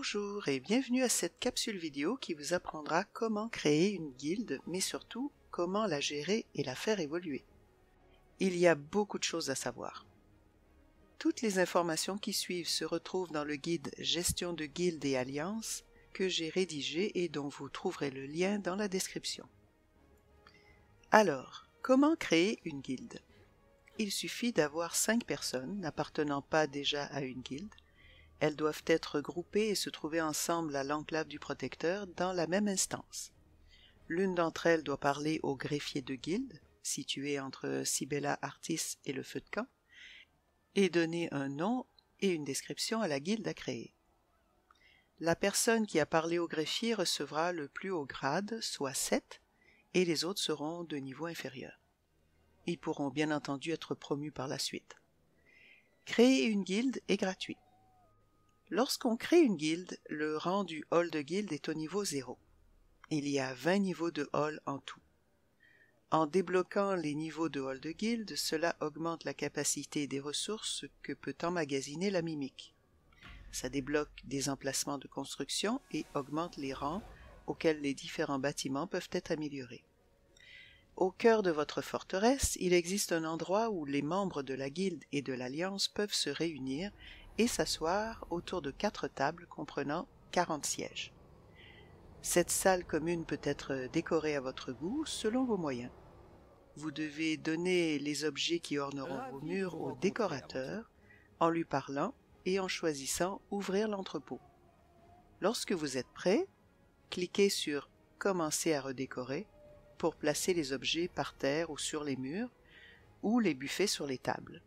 Bonjour et bienvenue à cette capsule vidéo qui vous apprendra comment créer une guilde, mais surtout comment la gérer et la faire évoluer. Il y a beaucoup de choses à savoir. Toutes les informations qui suivent se retrouvent dans le guide Gestion de guildes et alliances que j'ai rédigé et dont vous trouverez le lien dans la description. Alors, comment créer une guilde? Il suffit d'avoir 5 personnes n'appartenant pas déjà à une guilde. Elles doivent être regroupées et se trouver ensemble à l'enclave du protecteur dans la même instance. L'une d'entre elles doit parler au greffier de guilde, situé entre Sibella Artis et le feu de camp, et donner un nom et une description à la guilde à créer. La personne qui a parlé au greffier recevra le plus haut grade, soit 7, et les autres seront de niveau inférieur. Ils pourront bien entendu être promus par la suite. Créer une guilde est gratuit. Lorsqu'on crée une guilde, le rang du hall de guilde est au niveau 0. Il y a 20 niveaux de hall en tout. En débloquant les niveaux de hall de guilde, cela augmente la capacité des ressources que peut emmagasiner la mimique. Ça débloque des emplacements de construction et augmente les rangs auxquels les différents bâtiments peuvent être améliorés. Au cœur de votre forteresse, il existe un endroit où les membres de la guilde et de l'alliance peuvent se réunir et s'asseoir autour de 4 tables comprenant 40 sièges. Cette salle commune peut être décorée à votre goût selon vos moyens. Vous devez donner les objets qui orneront vos murs au décorateur en lui parlant et en choisissant « Ouvrir l'entrepôt ». Lorsque vous êtes prêt, cliquez sur « Commencer à redécorer » pour placer les objets par terre ou sur les murs ou les buffets sur les tables.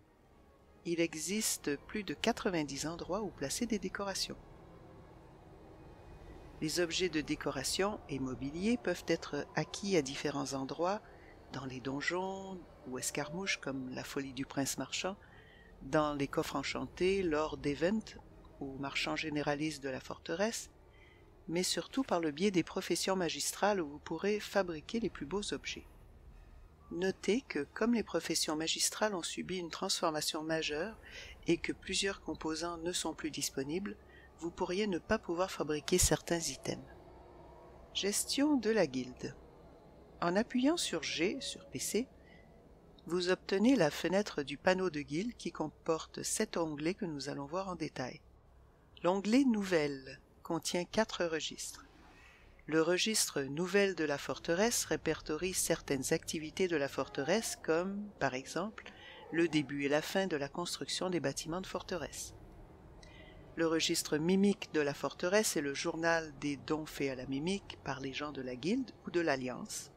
Il existe plus de 90 endroits où placer des décorations. Les objets de décoration et mobilier peuvent être acquis à différents endroits, dans les donjons ou escarmouches comme la folie du prince marchand, dans les coffres enchantés, lors d'events ou marchands généralistes de la forteresse, mais surtout par le biais des professions magistrales où vous pourrez fabriquer les plus beaux objets. Notez que, comme les professions magistrales ont subi une transformation majeure et que plusieurs composants ne sont plus disponibles, vous pourriez ne pas pouvoir fabriquer certains items. Gestion de la guilde. En appuyant sur G sur PC, vous obtenez la fenêtre du panneau de guilde qui comporte 7 onglets que nous allons voir en détail. L'onglet « Nouvelles » contient 4 registres. Le registre « Nouvelles de la forteresse » répertorie certaines activités de la forteresse comme, par exemple, le début et la fin de la construction des bâtiments de forteresse. Le registre « Mimique de la forteresse » est le journal des dons faits à la mimique par les gens de la guilde ou de l'alliance.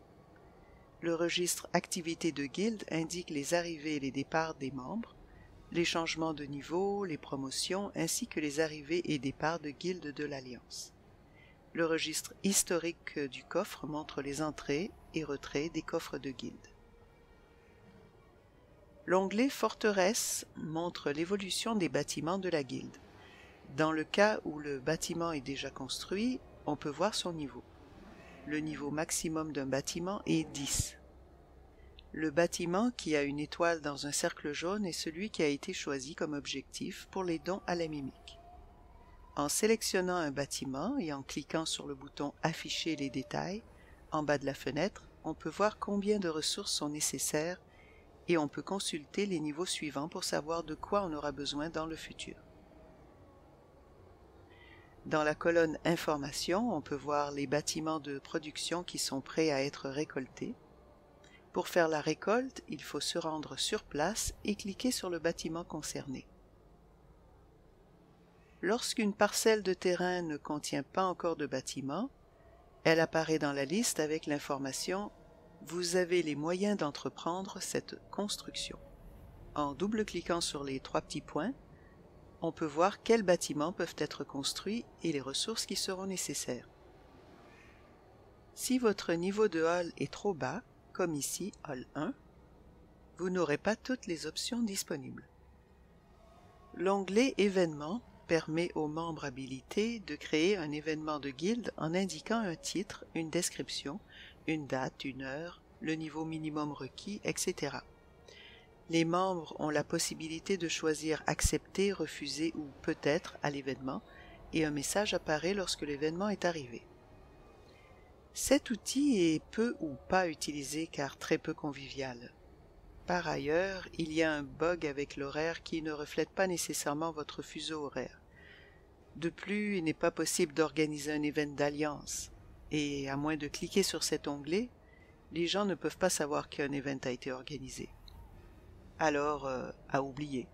Le registre « Activités de guilde » indique les arrivées et les départs des membres, les changements de niveau, les promotions, ainsi que les arrivées et départs de guildes de l'alliance. Le registre historique du coffre montre les entrées et retraits des coffres de guilde. L'onglet « Forteresse » montre l'évolution des bâtiments de la guilde. Dans le cas où le bâtiment est déjà construit, on peut voir son niveau. Le niveau maximum d'un bâtiment est 10. Le bâtiment qui a une étoile dans un cercle jaune est celui qui a été choisi comme objectif pour les dons à la mimique. En sélectionnant un bâtiment et en cliquant sur le bouton « Afficher les détails » en bas de la fenêtre, on peut voir combien de ressources sont nécessaires et on peut consulter les niveaux suivants pour savoir de quoi on aura besoin dans le futur. Dans la colonne « Information », on peut voir les bâtiments de production qui sont prêts à être récoltés. Pour faire la récolte, il faut se rendre sur place et cliquer sur le bâtiment concerné. Lorsqu'une parcelle de terrain ne contient pas encore de bâtiment, elle apparaît dans la liste avec l'information « Vous avez les moyens d'entreprendre cette construction ». En double-cliquant sur les 3 petits points, on peut voir quels bâtiments peuvent être construits et les ressources qui seront nécessaires. Si votre niveau de hall est trop bas, comme ici « Hall 1 », vous n'aurez pas toutes les options disponibles. L'onglet « Événements » permet aux membres habilités de créer un événement de guilde en indiquant un titre, une description, une date, une heure, le niveau minimum requis, etc. Les membres ont la possibilité de choisir accepter, refuser ou peut-être à l'événement et un message apparaît lorsque l'événement est arrivé. Cet outil est peu ou pas utilisé car très peu convivial. Par ailleurs, il y a un bug avec l'horaire qui ne reflète pas nécessairement votre fuseau horaire. De plus, il n'est pas possible d'organiser un événement d'alliance, et à moins de cliquer sur cet onglet, les gens ne peuvent pas savoir qu'un événement a été organisé. Alors, à oublier.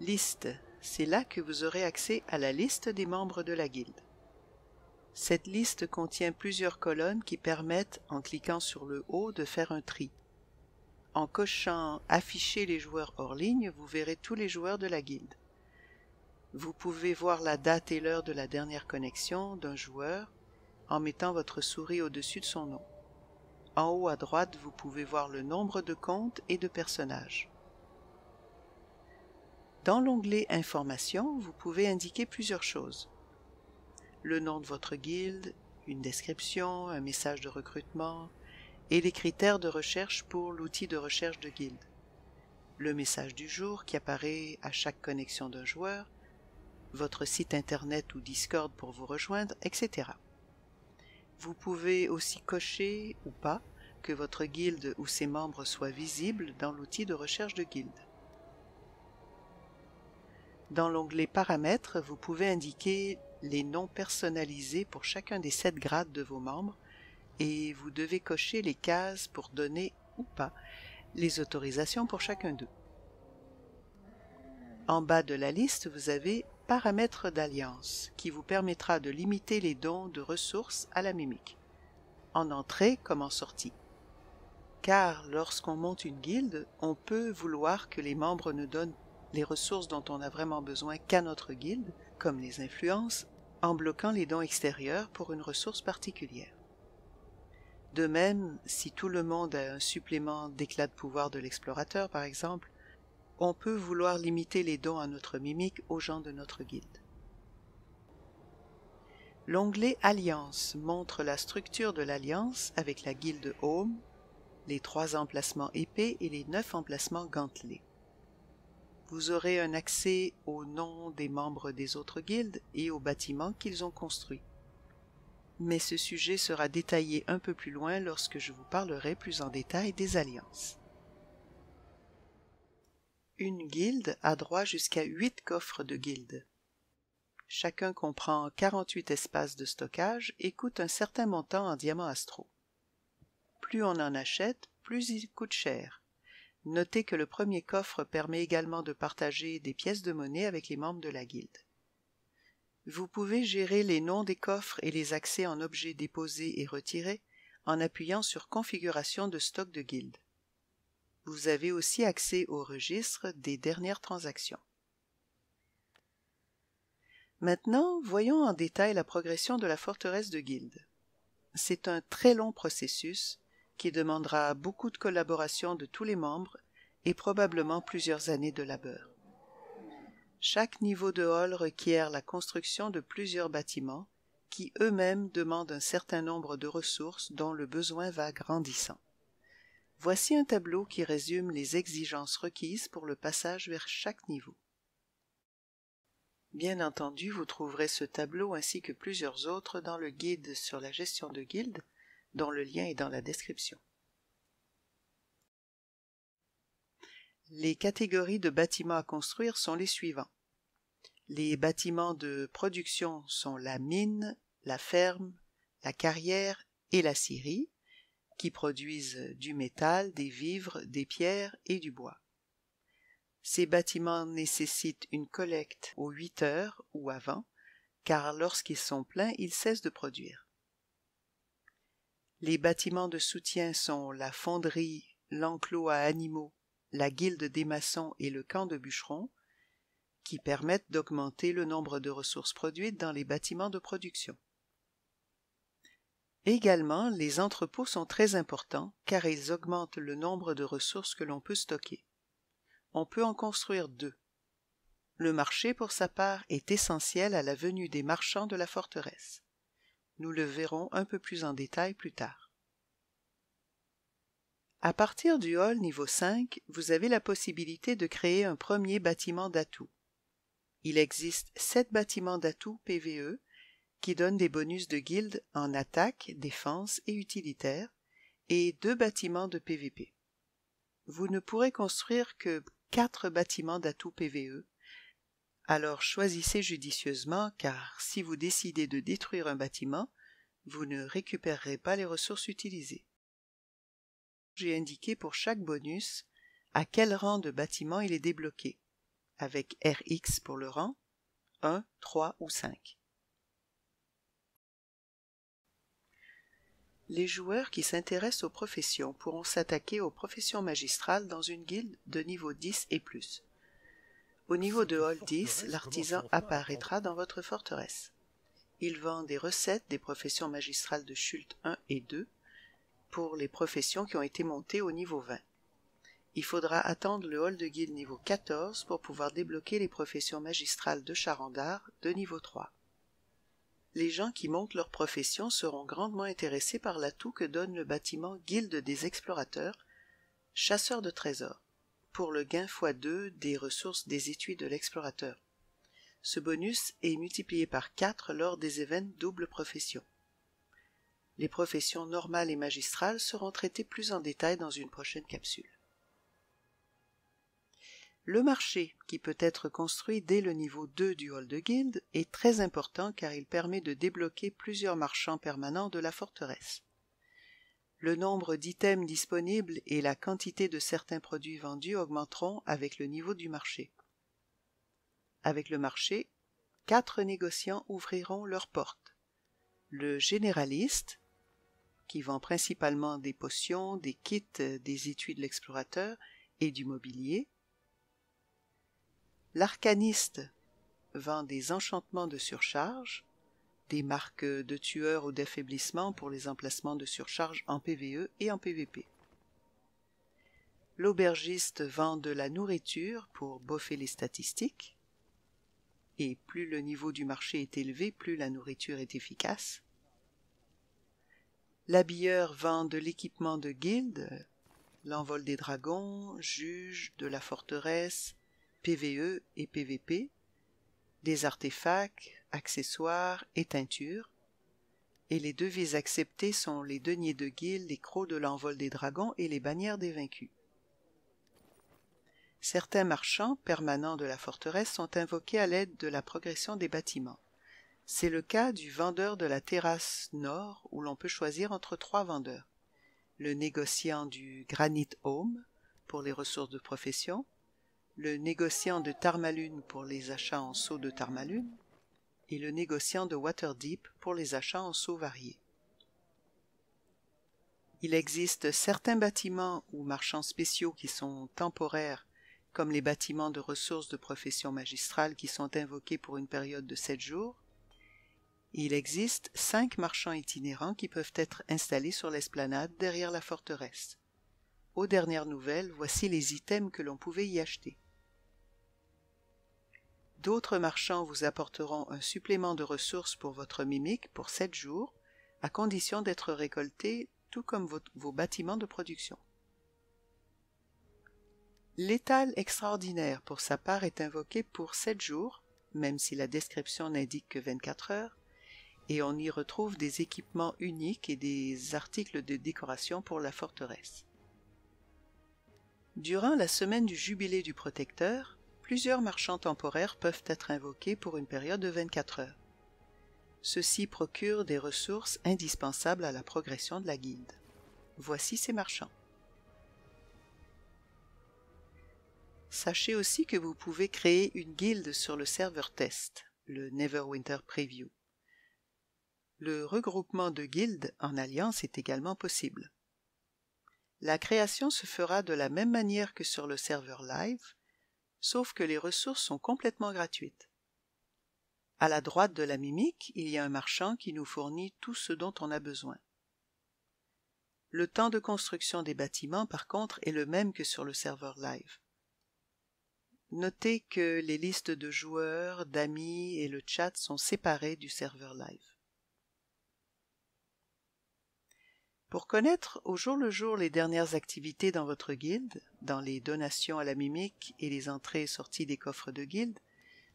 Liste. C'est là que vous aurez accès à la liste des membres de la guilde. Cette liste contient plusieurs colonnes qui permettent, en cliquant sur le haut, de faire un tri. En cochant « Afficher les joueurs hors ligne », vous verrez tous les joueurs de la guilde. Vous pouvez voir la date et l'heure de la dernière connexion d'un joueur en mettant votre souris au-dessus de son nom. En haut à droite, vous pouvez voir le nombre de comptes et de personnages. Dans l'onglet « Informations », vous pouvez indiquer plusieurs choses. Le nom de votre guilde, une description, un message de recrutement et les critères de recherche pour l'outil de recherche de guilde. Le message du jour qui apparaît à chaque connexion d'un joueur, votre site internet ou Discord pour vous rejoindre, etc. Vous pouvez aussi cocher ou pas que votre guilde ou ses membres soient visibles dans l'outil de recherche de guilde. Dans l'onglet Paramètres, vous pouvez indiquer les noms personnalisés pour chacun des 7 grades de vos membres et vous devez cocher les cases pour donner ou pas les autorisations pour chacun d'eux. En bas de la liste, vous avez « Paramètres d'alliance » qui vous permettra de limiter les dons de ressources à la mimique, en entrée comme en sortie. Car lorsqu'on monte une guilde, on peut vouloir que les membres ne donnent les ressources dont on a vraiment besoin qu'à notre guilde, comme les influences, en bloquant les dons extérieurs pour une ressource particulière. De même, si tout le monde a un supplément d'éclat de pouvoir de l'explorateur, par exemple, on peut vouloir limiter les dons à notre mimique aux gens de notre guilde. L'onglet « Alliance » montre la structure de l'alliance avec la guilde Home, les 3 emplacements épées et les 9 emplacements gantelets. Vous aurez un accès aux noms des membres des autres guildes et aux bâtiments qu'ils ont construits. Mais ce sujet sera détaillé un peu plus loin lorsque je vous parlerai plus en détail des alliances. Une guilde a droit jusqu'à 8 coffres de guilde. Chacun comprend 48 espaces de stockage et coûte un certain montant en diamants astraux. Plus on en achète, plus il coûte cher. Notez que le premier coffre permet également de partager des pièces de monnaie avec les membres de la guilde. Vous pouvez gérer les noms des coffres et les accès en objets déposés et retirés en appuyant sur « Configuration de stock de guilde ». Vous avez aussi accès au registre des dernières transactions. Maintenant, voyons en détail la progression de la forteresse de guilde. C'est un très long processus qui demandera beaucoup de collaboration de tous les membres et probablement plusieurs années de labeur. Chaque niveau de hall requiert la construction de plusieurs bâtiments qui eux-mêmes demandent un certain nombre de ressources dont le besoin va grandissant. Voici un tableau qui résume les exigences requises pour le passage vers chaque niveau. Bien entendu, vous trouverez ce tableau ainsi que plusieurs autres dans le guide sur la gestion de guilde, dont le lien est dans la description. Les catégories de bâtiments à construire sont les suivants. Les bâtiments de production sont la mine, la ferme, la carrière et la scierie, qui produisent du métal, des vivres, des pierres et du bois. Ces bâtiments nécessitent une collecte aux 8 heures ou avant, car lorsqu'ils sont pleins, ils cessent de produire. Les bâtiments de soutien sont la fonderie, l'enclos à animaux, la guilde des maçons et le camp de bûcherons, qui permettent d'augmenter le nombre de ressources produites dans les bâtiments de production. Également, les entrepôts sont très importants car ils augmentent le nombre de ressources que l'on peut stocker. On peut en construire 2. Le marché, pour sa part, est essentiel à la venue des marchands de la forteresse. Nous le verrons un peu plus en détail plus tard. À partir du hall niveau 5, vous avez la possibilité de créer un premier bâtiment d'atout, il existe 7 bâtiments d'atouts PVE qui donnent des bonus de guilde en attaque, défense et utilitaire, et 2 bâtiments de PVP. Vous ne pourrez construire que 4 bâtiments d'atouts PVE, alors choisissez judicieusement car si vous décidez de détruire un bâtiment, vous ne récupérerez pas les ressources utilisées. J'ai indiqué pour chaque bonus à quel rang de bâtiment il est débloqué, avec RX pour le rang, 1, 3 ou 5. Les joueurs qui s'intéressent aux professions pourront s'attaquer aux professions magistrales dans une guilde de niveau 10 et plus. Au niveau de Hall 10, l'artisan apparaîtra dans votre forteresse. Il vend des recettes des professions magistrales de Schultz 1 et 2 pour les professions qui ont été montées au niveau 20. Il faudra attendre le hall de guilde niveau 14 pour pouvoir débloquer les professions magistrales de Charandar de niveau 3. Les gens qui montent leur profession seront grandement intéressés par l'atout que donne le bâtiment Guilde des Explorateurs, chasseurs de trésors, pour le gain x2 des ressources des étuis de l'explorateur. Ce bonus est multiplié par 4 lors des événements double profession. Les professions normales et magistrales seront traitées plus en détail dans une prochaine capsule. Le marché, qui peut être construit dès le niveau 2 du hall de guilde, est très important car il permet de débloquer plusieurs marchands permanents de la forteresse. Le nombre d'items disponibles et la quantité de certains produits vendus augmenteront avec le niveau du marché. Avec le marché, 4 négociants ouvriront leurs portes. Le généraliste, qui vend principalement des potions, des kits, des étuis de l'explorateur et du mobilier. L'arcaniste vend des enchantements de surcharge, des marques de tueur ou d'affaiblissement pour les emplacements de surcharge en PVE et en PVP. L'aubergiste vend de la nourriture pour buffer les statistiques, et plus le niveau du marché est élevé, plus la nourriture est efficace. L'habilleur vend de l'équipement de guilde, l'envol des dragons, juge, de la forteresse, PVE et PVP, des artefacts, accessoires et teintures, et les devises acceptées sont les deniers de guilde, les crocs de l'envol des dragons et les bannières des vaincus. Certains marchands permanents de la forteresse sont invoqués à l'aide de la progression des bâtiments. C'est le cas du vendeur de la terrasse nord où l'on peut choisir entre 3 vendeurs. Le négociant du Granite Home pour les ressources de profession, le négociant de Tarmalune pour les achats en sceaux de Tarmalune et le négociant de Waterdeep pour les achats en sceaux variés. Il existe certains bâtiments ou marchands spéciaux qui sont temporaires, comme les bâtiments de ressources de profession magistrale qui sont invoqués pour une période de 7 jours. Il existe 5 marchands itinérants qui peuvent être installés sur l'esplanade derrière la forteresse. Aux dernières nouvelles, voici les items que l'on pouvait y acheter. D'autres marchands vous apporteront un supplément de ressources pour votre mimique pour 7 jours, à condition d'être récoltés tout comme vos bâtiments de production. L'étal extraordinaire pour sa part est invoqué pour 7 jours, même si la description n'indique que 24 heures, et on y retrouve des équipements uniques et des articles de décoration pour la forteresse. Durant la semaine du Jubilé du Protecteur, plusieurs marchands temporaires peuvent être invoqués pour une période de 24 heures. Ceux-ci procurent des ressources indispensables à la progression de la guilde. Voici ces marchands. Sachez aussi que vous pouvez créer une guilde sur le serveur test, le Neverwinter Preview. Le regroupement de guildes en alliance est également possible. La création se fera de la même manière que sur le serveur live, sauf que les ressources sont complètement gratuites. À la droite de la mimique, il y a un marchand qui nous fournit tout ce dont on a besoin. Le temps de construction des bâtiments, par contre, est le même que sur le serveur live. Notez que les listes de joueurs, d'amis et le chat sont séparés du serveur live. Pour connaître au jour le jour les dernières activités dans votre guilde, dans les donations à la mimique et les entrées et sorties des coffres de guilde,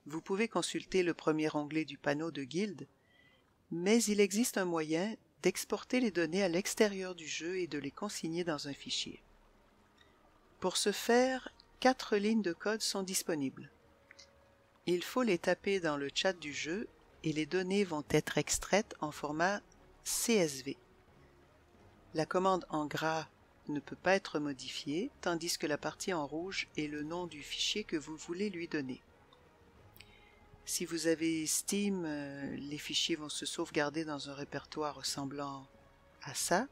Vous pouvez consulter le premier onglet du panneau de guilde, mais il existe un moyen d'exporter les données à l'extérieur du jeu et de les consigner dans un fichier. Pour ce faire, 4 lignes de code sont disponibles. Il faut les taper dans le chat du jeu et les données vont être extraites en format CSV. La commande en gras ne peut pas être modifiée, tandis que la partie en rouge est le nom du fichier que vous voulez lui donner. Si vous avez Steam, les fichiers vont se sauvegarder dans un répertoire ressemblant à ça.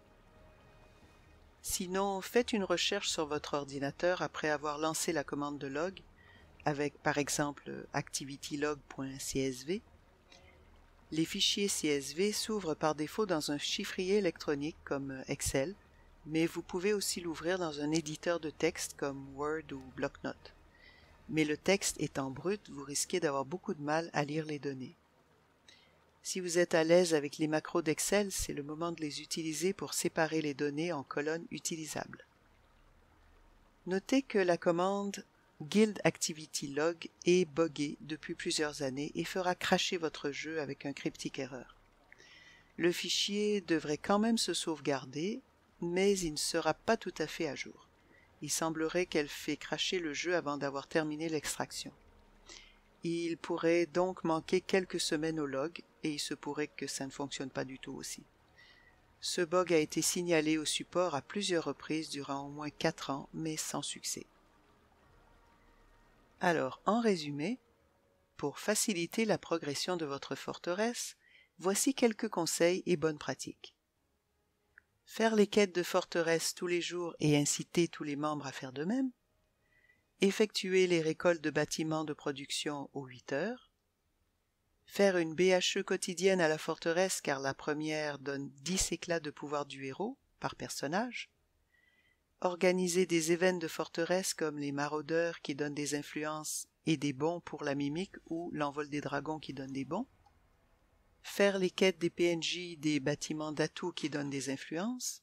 Sinon, faites une recherche sur votre ordinateur après avoir lancé la commande de log, avec par exemple activitylog.csv. Les fichiers CSV s'ouvrent par défaut dans un chiffrier électronique comme Excel, mais vous pouvez aussi l'ouvrir dans un éditeur de texte comme Word ou Bloc-notes. Mais le texte étant brut, vous risquez d'avoir beaucoup de mal à lire les données. Si vous êtes à l'aise avec les macros d'Excel, c'est le moment de les utiliser pour séparer les données en colonnes utilisables. Notez que la commande Guild Activity Log est buggée depuis plusieurs années et fera crasher votre jeu avec un cryptic error. Le fichier devrait quand même se sauvegarder, mais il ne sera pas tout à fait à jour. Il semblerait qu'elle fait crasher le jeu avant d'avoir terminé l'extraction. Il pourrait donc manquer quelques semaines au log, et il se pourrait que ça ne fonctionne pas du tout aussi. Ce bug a été signalé au support à plusieurs reprises durant au moins 4 ans, mais sans succès. Alors, en résumé, pour faciliter la progression de votre forteresse, voici quelques conseils et bonnes pratiques. Faire les quêtes de forteresse tous les jours et inciter tous les membres à faire de même. Effectuer les récoltes de bâtiments de production aux 8 heures. Faire une BHE quotidienne à la forteresse car la première donne 10 éclats de pouvoir du héros par personnage. Organiser des événements de forteresse comme les maraudeurs qui donnent des influences et des bons pour la mimique ou l'envol des dragons qui donne des bons. Faire les quêtes des PNJ des bâtiments d'atouts qui donnent des influences.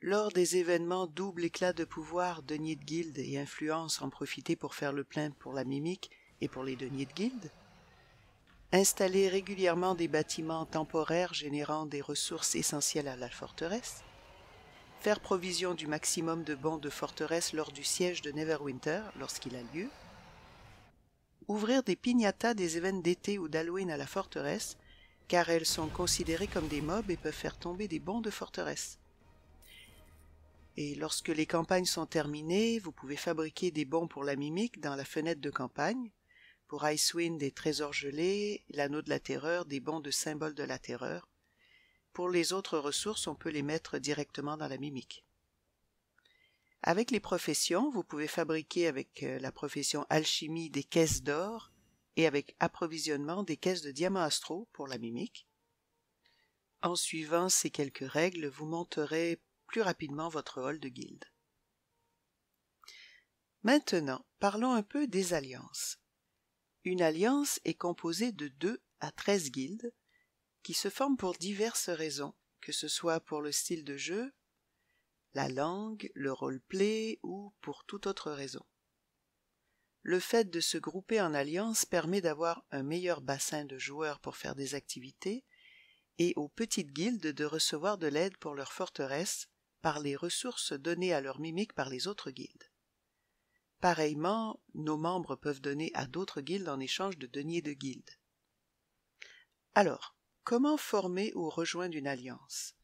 Lors des événements double éclat de pouvoir, deniers de guilde et influence, en profiter pour faire le plein pour la mimique et pour les deniers de guilde. Installer régulièrement des bâtiments temporaires générant des ressources essentielles à la forteresse. Faire provision du maximum de bons de forteresse lors du siège de Neverwinter, lorsqu'il a lieu. Ouvrir des piñatas des événements d'été ou d'Halloween à la forteresse, car elles sont considérées comme des mobs et peuvent faire tomber des bons de forteresse. Et lorsque les campagnes sont terminées, vous pouvez fabriquer des bons pour la mimique dans la fenêtre de campagne, pour Icewind des trésors gelés, l'anneau de la terreur, des bons de symbole de la terreur. Pour les autres ressources, on peut les mettre directement dans la mimique. Avec les professions, vous pouvez fabriquer avec la profession alchimie des caisses d'or, et avec approvisionnement des caisses de diamants astraux pour la mimique. En suivant ces quelques règles, vous monterez plus rapidement votre hall de guilde. Maintenant, parlons un peu des alliances. Une alliance est composée de 2 à 13 guildes qui se forment pour diverses raisons, que ce soit pour le style de jeu, la langue, le roleplay ou pour toute autre raison. Le fait de se grouper en alliance permet d'avoir un meilleur bassin de joueurs pour faire des activités et aux petites guildes de recevoir de l'aide pour leur forteresse par les ressources données à leur mimique par les autres guildes. Pareillement, nos membres peuvent donner à d'autres guildes en échange de deniers de guilde. Alors, comment former ou rejoindre une alliance?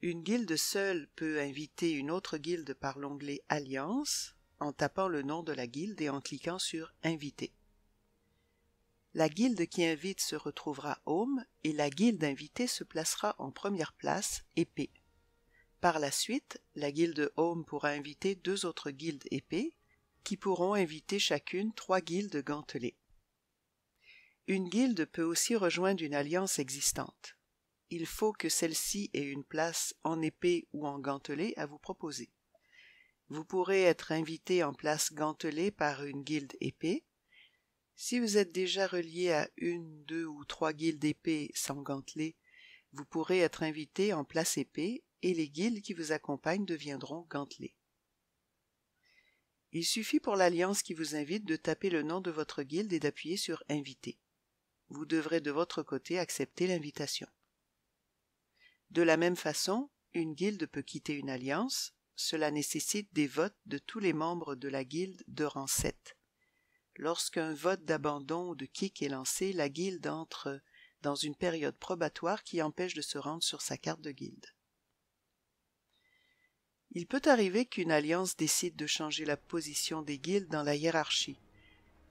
Une guilde seule peut inviter une autre guilde par l'onglet « Alliance » en tapant le nom de la guilde et en cliquant sur « Inviter ». La guilde qui invite se retrouvera « Home » et la guilde invitée se placera en première place « Épée ». Par la suite, la guilde « Home » pourra inviter 2 autres guildes « Épée » qui pourront inviter chacune 3 guildes « Gantelées ». Une guilde peut aussi rejoindre une alliance existante. Il faut que celle-ci ait une place en épée ou en gantelet à vous proposer. Vous pourrez être invité en place gantelet par une guilde épée. Si vous êtes déjà relié à 1, 2 ou 3 guildes épée sans gantelet, vous pourrez être invité en place épée et les guildes qui vous accompagnent deviendront gantelets. Il suffit pour l'alliance qui vous invite de taper le nom de votre guilde et d'appuyer sur « Inviter ». Vous devrez de votre côté accepter l'invitation. De la même façon, une guilde peut quitter une alliance. Cela nécessite des votes de tous les membres de la guilde de rang 7. Lorsqu'un vote d'abandon ou de kick est lancé, la guilde entre dans une période probatoire qui empêche de se rendre sur sa carte de guilde. Il peut arriver qu'une alliance décide de changer la position des guildes dans la hiérarchie.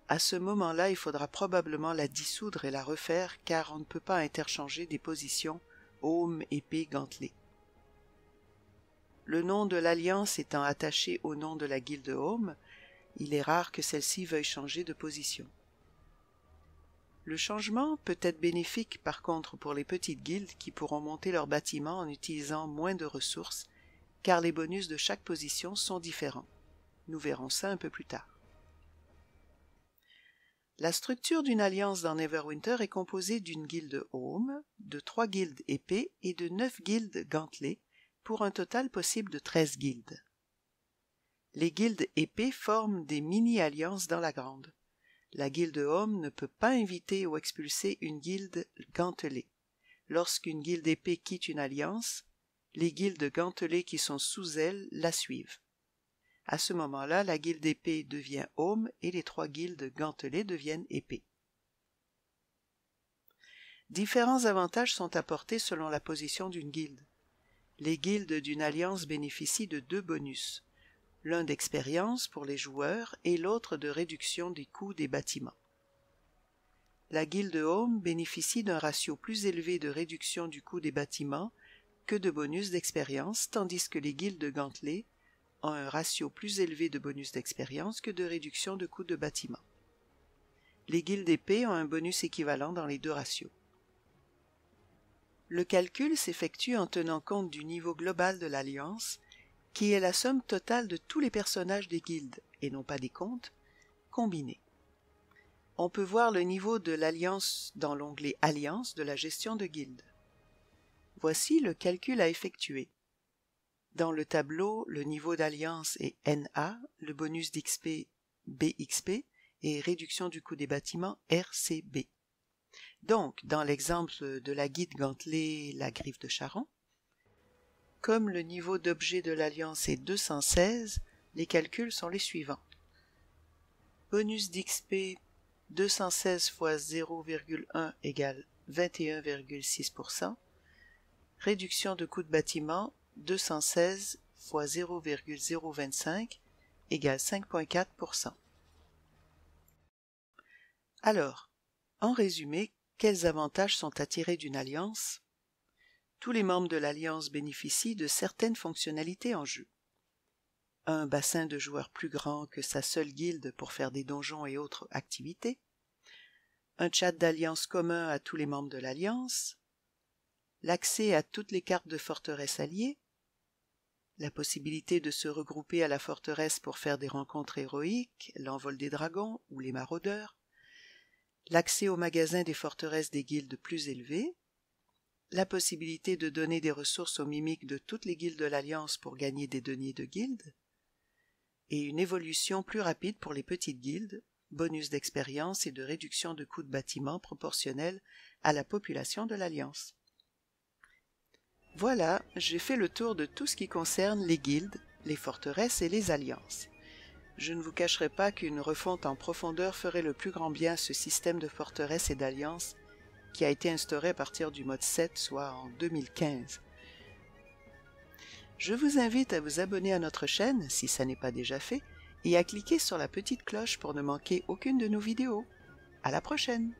À ce moment-là, il faudra probablement la dissoudre et la refaire, car on ne peut pas interchanger des positions aume, épée, gantelet. Le nom de l'alliance étant attaché au nom de la guilde Home, il est rare que celle-ci veuille changer de position. Le changement peut être bénéfique par contre pour les petites guildes qui pourront monter leurs bâtiments en utilisant moins de ressources, car les bonus de chaque position sont différents. Nous verrons ça un peu plus tard. La structure d'une alliance dans Neverwinter est composée d'une guilde Home, de 3 guildes épées et de 9 guildes gantelets, pour un total possible de 13 guildes. Les guildes épées forment des mini-alliances dans la grande. La guilde Home ne peut pas inviter ou expulser une guilde gantelée. Lorsqu'une guilde épée quitte une alliance, les guildes gantelées qui sont sous elle la suivent. À ce moment-là, la guilde épée devient Home et les 3 guildes gantelées deviennent épées. Différents avantages sont apportés selon la position d'une guilde. Les guildes d'une alliance bénéficient de 2 bonus, l'un d'expérience pour les joueurs et l'autre de réduction des coûts des bâtiments. La guilde Home bénéficie d'un ratio plus élevé de réduction du coût des bâtiments que de bonus d'expérience, tandis que les guildes gantelées ont un ratio plus élevé de bonus d'expérience que de réduction de coût de bâtiment. Les guildes épées ont un bonus équivalent dans les 2 ratios. Le calcul s'effectue en tenant compte du niveau global de l'alliance, qui est la somme totale de tous les personnages des guildes, et non pas des comptes, combinés. On peut voir le niveau de l'alliance dans l'onglet « Alliance » de la gestion de guildes. Voici le calcul à effectuer. Dans le tableau, le niveau d'alliance est NA, le bonus d'XP BXP et réduction du coût des bâtiments RCB. Donc, dans l'exemple de la guilde gantelet, la griffe de Charon, comme le niveau d'objet de l'alliance est 216, les calculs sont les suivants. Bonus d'XP 216 x 0,1 égale 21,6%. Réduction de coût de bâtiment 216 x 0,025 égale 5,4%. Alors, en résumé, quels avantages sont à tirer d'une alliance? Tous les membres de l'alliance bénéficient de certaines fonctionnalités en jeu. Un bassin de joueurs plus grand que sa seule guilde pour faire des donjons et autres activités. Un chat d'alliance commun à tous les membres de l'alliance. L'accès à toutes les cartes de forteresse alliées. La possibilité de se regrouper à la forteresse pour faire des rencontres héroïques, l'envol des dragons ou les maraudeurs. L'accès au magasin des forteresses des guildes plus élevées, la possibilité de donner des ressources aux mimiques de toutes les guildes de l'Alliance pour gagner des deniers de guildes, et une évolution plus rapide pour les petites guildes, bonus d'expérience et de réduction de coûts de bâtiment proportionnels à la population de l'Alliance. Voilà, j'ai fait le tour de tout ce qui concerne les guildes, les forteresses et les alliances. Je ne vous cacherai pas qu'une refonte en profondeur ferait le plus grand bien à ce système de forteresses et d'alliances qui a été instauré à partir du mode 7, soit en 2015. Je vous invite à vous abonner à notre chaîne, si ça n'est pas déjà fait, et à cliquer sur la petite cloche pour ne manquer aucune de nos vidéos. À la prochaine!